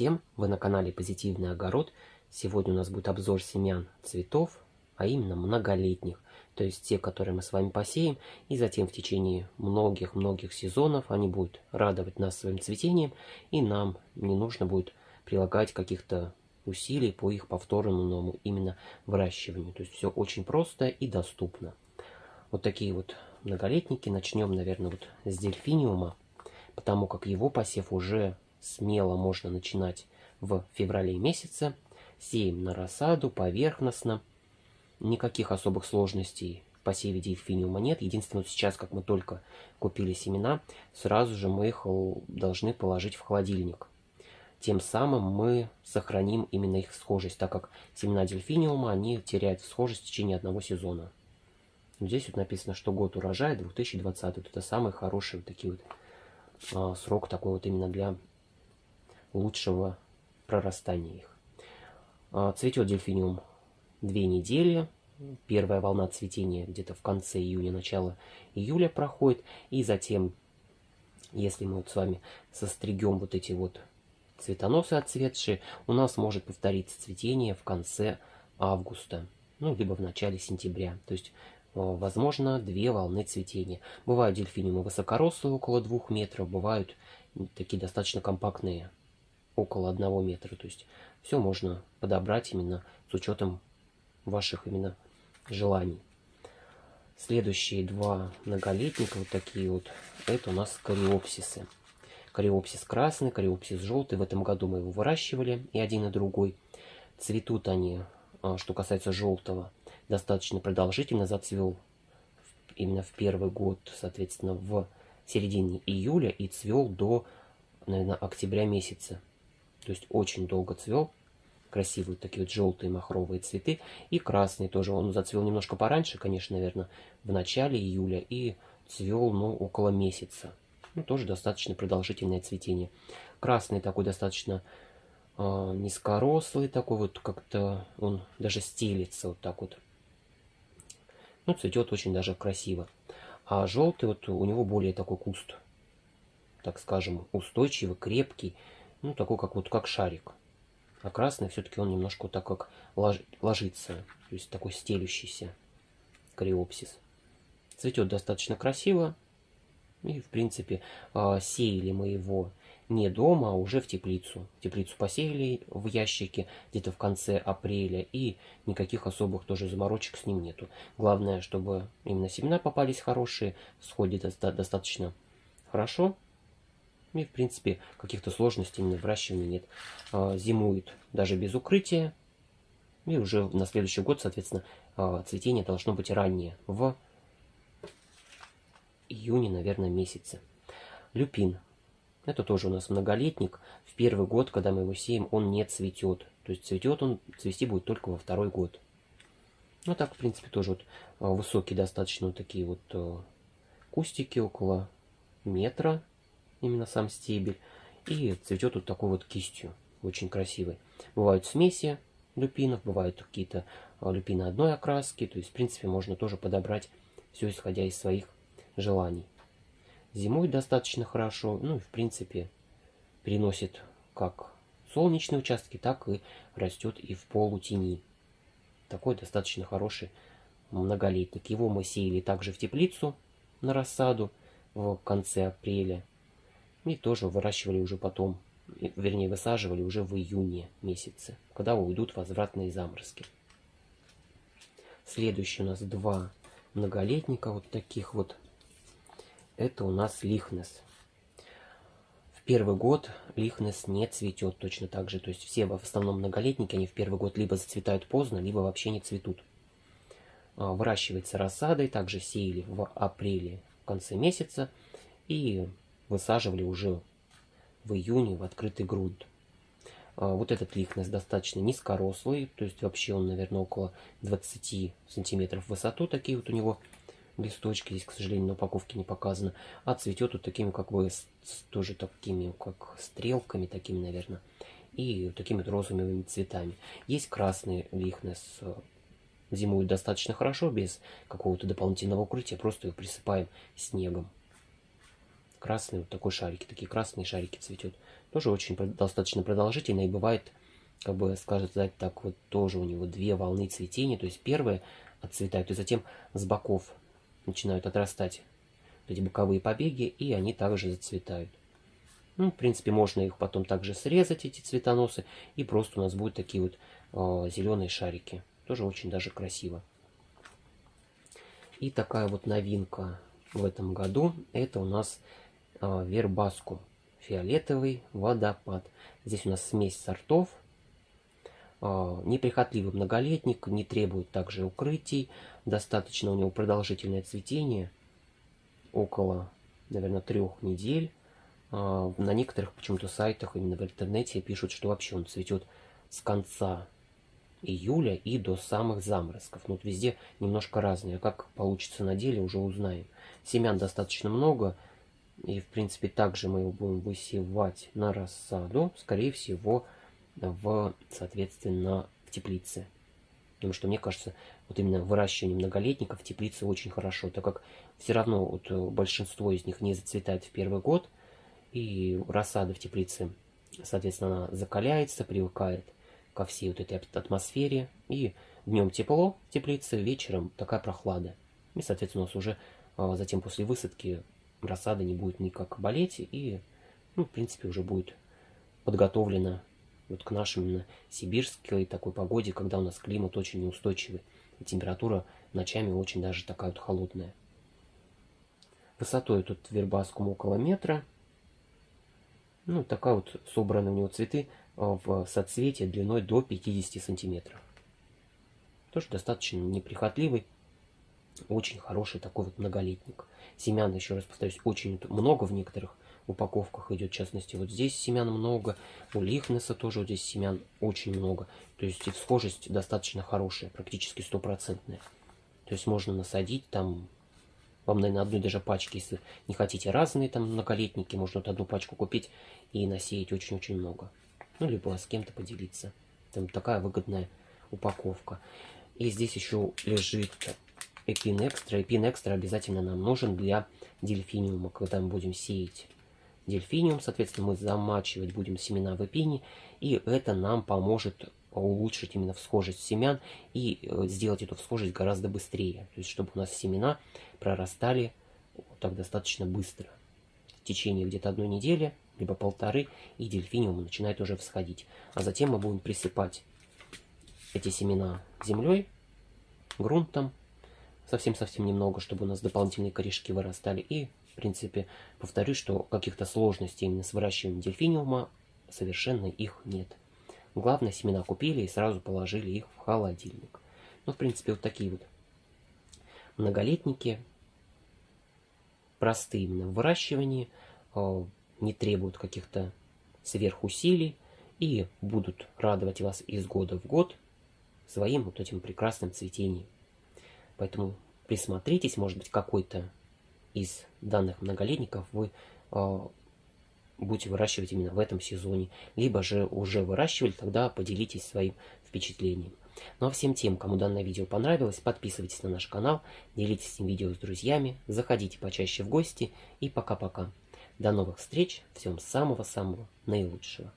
всем! Вы на канале Позитивный Огород. Сегодня у нас будет обзор семян цветов, а именно многолетних. То есть те, которые мы с вами посеем, и затем в течение многих-многих сезонов они будут радовать нас своим цветением, и нам не нужно будет прилагать каких-то усилий по их повторному именно выращиванию. То есть все очень просто и доступно. Вот такие вот многолетники. Начнем, наверное, вот с дельфиниума, потому как его посев уже смело можно начинать в феврале месяце. Сеем на рассаду, поверхностно. Никаких особых сложностей в посеве дельфиниума нет. Единственное, сейчас, как мы только купили семена, сразу же мы их должны положить в холодильник. Тем самым мы сохраним именно их схожесть, так как семена дельфиниума, они теряют схожесть в течение одного сезона. Здесь вот написано, что год урожая 2020. Вот это самый хороший вот такие вот срок такой вот именно для лучшего прорастания их. Цветет дельфиниум 2 недели. Первая волна цветения где-то в конце июня, начало июля проходит. И затем, если мы вот с вами состригем вот эти вот цветоносы отцветшие, у нас может повториться цветение в конце августа, ну, либо в начале сентября. То есть, возможно, 2 волны цветения. Бывают дельфиниумы высокорослые, около 2 метров, бывают такие достаточно компактные, около 1 метра. То есть все можно подобрать именно с учетом ваших именно желаний. Следующие 2 многолетника, вот такие вот, это у нас кариопсисы. Кариопсис красный, кариопсис желтый. В этом году мы его выращивали, и один, и другой. Цветут они, что касается желтого, достаточно продолжительно. Зацвел именно в первый год, соответственно, в середине июля, и цвел до, наверное, октября месяца. То есть очень долго цвел. Красивые такие вот желтые махровые цветы. И красный тоже. Он зацвел немножко пораньше, конечно, наверное, в начале июля. И цвел, ну, около месяца. Ну, тоже достаточно продолжительное цветение. Красный такой достаточно низкорослый. Такой вот как-то он даже стелится вот так вот. Ну, цветет очень даже красиво. А желтый вот у него более такой куст, так скажем, устойчивый, крепкий. Ну, такой как вот как шарик. А красный все-таки он немножко вот так как ложится. То есть такой стелющийся кариопсис. Цветет достаточно красиво. И, в принципе, сеяли мы его не дома, а уже в теплицу. Теплицу посеяли в ящике где-то в конце апреля, и никаких особых тоже заморочек с ним нету. Главное, чтобы именно семена попались хорошие, всходит достаточно хорошо. И, в принципе, каких-то сложностей именно в выращивании нет. Зимует даже без укрытия. И уже на следующий год, соответственно, цветение должно быть раннее, в июне, наверное, месяце. Люпин. Это тоже у нас многолетник. В первый год, когда мы его сеем, он не цветет. То есть цветет он, цвести будет только во 2-й год. Ну, так, в принципе, тоже вот высокие достаточно вот такие вот кустики, около метра, именно сам стебель. И цветет вот такой вот кистью, очень красивый. Бывают смеси люпинов, бывают какие-то люпины одной окраски. То есть, в принципе, можно тоже подобрать все, исходя из своих желаний. Зимой достаточно хорошо, ну и в принципе переносит как солнечные участки, так и растет и в полутени. Такой достаточно хороший многолетник. Его мы сеяли также в теплицу на рассаду в конце апреля. И тоже выращивали уже потом, вернее высаживали уже в июне месяце, когда уйдут возвратные заморозки. Следующие у нас 2 многолетника вот таких вот. Это у нас лихнис. В первый год лихнис не цветет точно так же. То есть все в основном многолетники, они в первый год либо зацветают поздно, либо вообще не цветут. Выращивается рассадой, также сеяли в апреле, в конце месяца. И высаживали уже в июне в открытый грунт. Вот этот лихнис достаточно низкорослый. То есть вообще он, наверное, около 20 сантиметров в высоту. Такие вот у него листочки, здесь, к сожалению, на упаковке не показано, а цветет вот такими, как бы, тоже такими, как стрелками, такими, наверное, и вот такими вот розовыми цветами. Есть красный лихнис, зимует достаточно хорошо, без какого-то дополнительного укрытия, просто его присыпаем снегом. красный, вот такой шарики, такие красные шарики цветет. Тоже очень достаточно продолжительно, и бывает, как бы сказать так, вот тоже у него две волны цветения, то есть первые отцветают, и затем с боков начинают отрастать вот эти боковые побеги, и они также зацветают. Ну, в принципе, можно их потом также срезать, эти цветоносы, и просто у нас будут такие вот зеленые шарики. Тоже очень даже красиво. И такая вот новинка в этом году, это у нас вербаскум, фиолетовый водопад. Здесь у нас смесь сортов, неприхотливый многолетник, не требует также укрытий, достаточно у него продолжительное цветение, около, наверное, 3 недель. На некоторых почему-то сайтах, именно в интернете, пишут, что вообще он цветет с конца июля и до самых заморозков. Но вот везде немножко разные, а как получится на деле, уже узнаем. Семян достаточно много, и в принципе также мы его будем высевать на рассаду, скорее всего, соответственно, в теплице. Потому что, мне кажется, вот именно выращивание многолетников в теплице очень хорошо, так как все равно вот большинство из них не зацветает в первый год, и рассада в теплице, соответственно, она закаляется, привыкает ко всей вот этой атмосфере. И днем тепло в теплице, вечером такая прохлада. И, соответственно, у нас уже затем после высадки рассада не будет никак болеть. И, ну, в принципе, уже будет подготовлена вот к нашей именно сибирской такой погоде, когда у нас климат очень неустойчивый. И температура ночами очень даже такая вот холодная. Высотой тут вербаскум около метра. Ну, такая вот собраны у него цветы в соцветии длиной до 50 сантиметров. Тоже достаточно неприхотливый, очень хороший такой вот многолетник. Семян, еще раз повторюсь, очень много в некоторых упаковках идет. В частности, вот здесь семян много, у лихниса тоже вот здесь семян очень много. То есть их схожесть достаточно хорошая, практически стопроцентная. То есть можно насадить там... Вам, наверное, одной даже пачки, если не хотите разные там многолетники, можно вот одну пачку купить и насеять очень-очень много. Ну, либо с кем-то поделиться. Там такая выгодная упаковка. И здесь еще лежит Эпин экстра. Эпин экстра обязательно нам нужен для дельфиниума, когда мы будем сеять дельфиниум. Соответственно, мы замачивать будем семена в эпине, и это нам поможет улучшить именно всхожесть семян и сделать эту всхожесть гораздо быстрее. То есть, чтобы у нас семена прорастали вот так достаточно быстро. В течение где-то 1 недели, либо 1,5, и дельфиниум начинает уже всходить. А затем мы будем присыпать эти семена землей, грунтом, совсем-совсем немного, чтобы у нас дополнительные корешки вырастали. И, в принципе, повторюсь, что каких-то сложностей именно с выращиванием дельфиниума совершенно их нет. Главное, семена купили и сразу положили их в холодильник. Ну, в принципе, вот такие вот многолетники. Простые именно в выращивании, не требуют каких-то сверхусилий. И будут радовать вас из года в год своим вот этим прекрасным цветением. Поэтому присмотритесь, может быть, какой-то из данных многолетников вы будете выращивать именно в этом сезоне, либо же уже выращивали, тогда поделитесь своим впечатлением. Ну а всем тем, кому данное видео понравилось, подписывайтесь на наш канал, делитесь этим видео с друзьями, заходите почаще в гости, и пока-пока. До новых встреч, всем самого-самого наилучшего.